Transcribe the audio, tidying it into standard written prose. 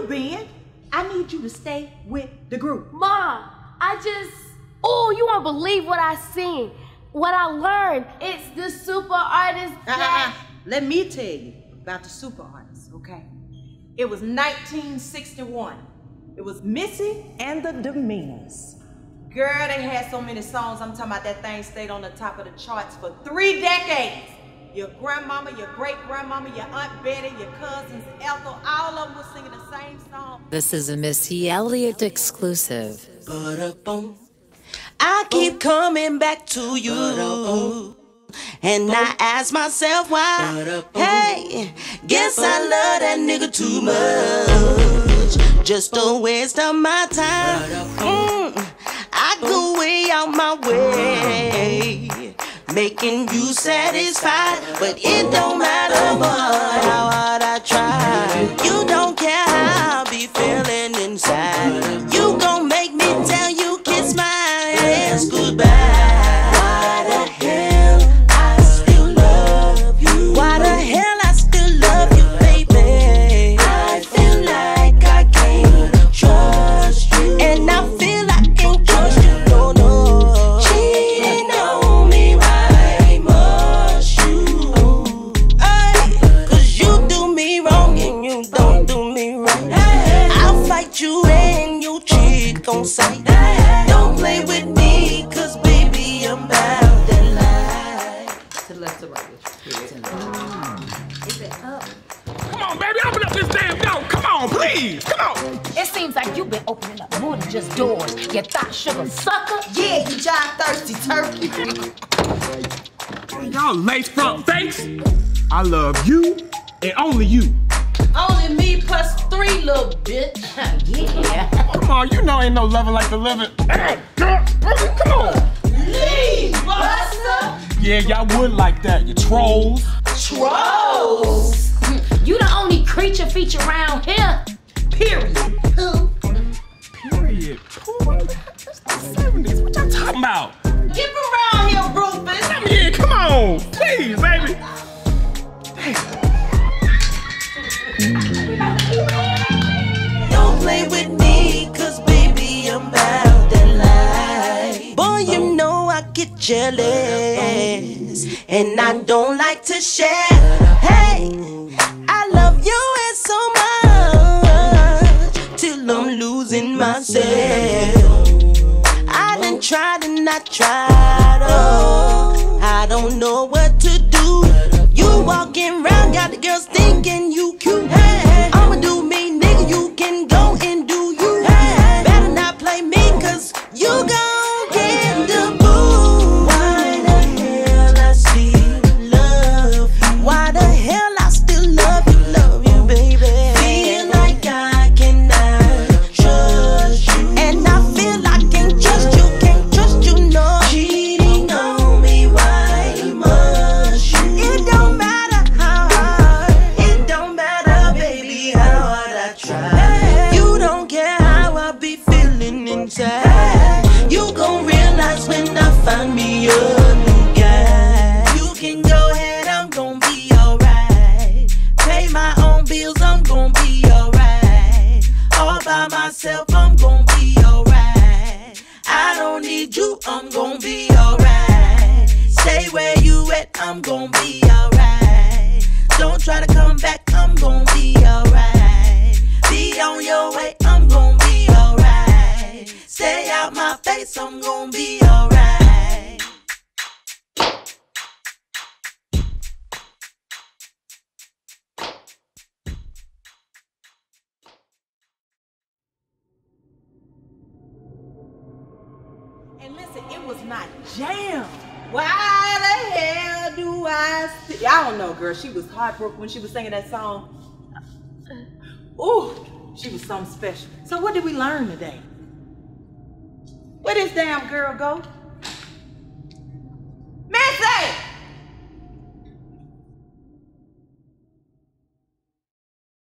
you been? I need you to stay with the group. Mom, I just, oh, you won't believe what I seen, what I learned. It's the super artist that... Let me tell you about the super artist, okay? It was 1961. It was Missy and the Demeanors. Girl, they had so many songs. I'm talking about that thing stayed on the top of the charts for 3 decades. Your grandmama, your great-grandmama, your Aunt Betty, your cousins, Ethel, all of them were singing the same song. This is a Missy Elliott exclusive. I keep coming back to you, and I ask myself why. Hey, guess I love that nigga too much. Just a waste of my time. I go way out my way, making you satisfied, but it don't matter what, how hard I try. You don't care how I be feeling inside. You gon' make me tell you kiss my ass goodbye. Why the hell I still love you? Why the hell I still love you, baby? I feel like I can't trust you, and I feel I can't trust you, no, no. Cheating on me, why must you? Ay, cause you do me wrong and you don't do me right. I'll fight you and you cheat on sight. Don't play with me, cause baby I'm bound to lie. To left or right, is it up? Come on, baby, open up this damn door. Come on, please, come on. It seems like you've been opening up more than just doors. You thought sugar sucker? Yeah, you job thirsty turkey. Y'all lace front fakes. I love you and only you. Only me plus 3, little bitch. Yeah. Come on, you know ain't no loving like the living. Come on. Leave, Buster. Yeah, y'all would like that. You trolls. Trolls? You the only creature feature around here. Period. Poo. Period. Poo. That's the 70s. What y'all talking about? Get around here, Rufus. Come here. Come on. Please, baby. Hey. Don't play with me, cause baby I'm bound to lie. Boy, you know I get jealous, and I don't like to share. Hey, I love you and so much, till I'm losing myself. I done tried and I tried, oh, I don't know what to do. You walking round, got the girls thinking you cute. Hey, I'ma do me, nigga, you can go and do you. Hey, better not play me, cause you gon' get the boo. Why the hell I still love you? Why the hell I still love you, baby? Feel like I cannot trust you, and I feel I can't trust you, no. Cheating on me, why must you? It don't you gon' realize when I find me a new guy. You can go ahead, I'm gon' be alright. Pay my own bills, I'm gon' be alright. All by myself, I'm gon' be alright. I don't need you, I'm gon' be alright. Stay where you at, I'm gon' be alright. Don't try to come back, I'm gon' be alright. Be on your way, I'm gon' be alright. Stay out my face, I'm gonna be alright. And listen, it was not jammed. Why the hell do I see? I don't know, girl. She was heartbroken when she was singing that song. Ooh, she was something special. So what did we learn today? Where this damn girl go?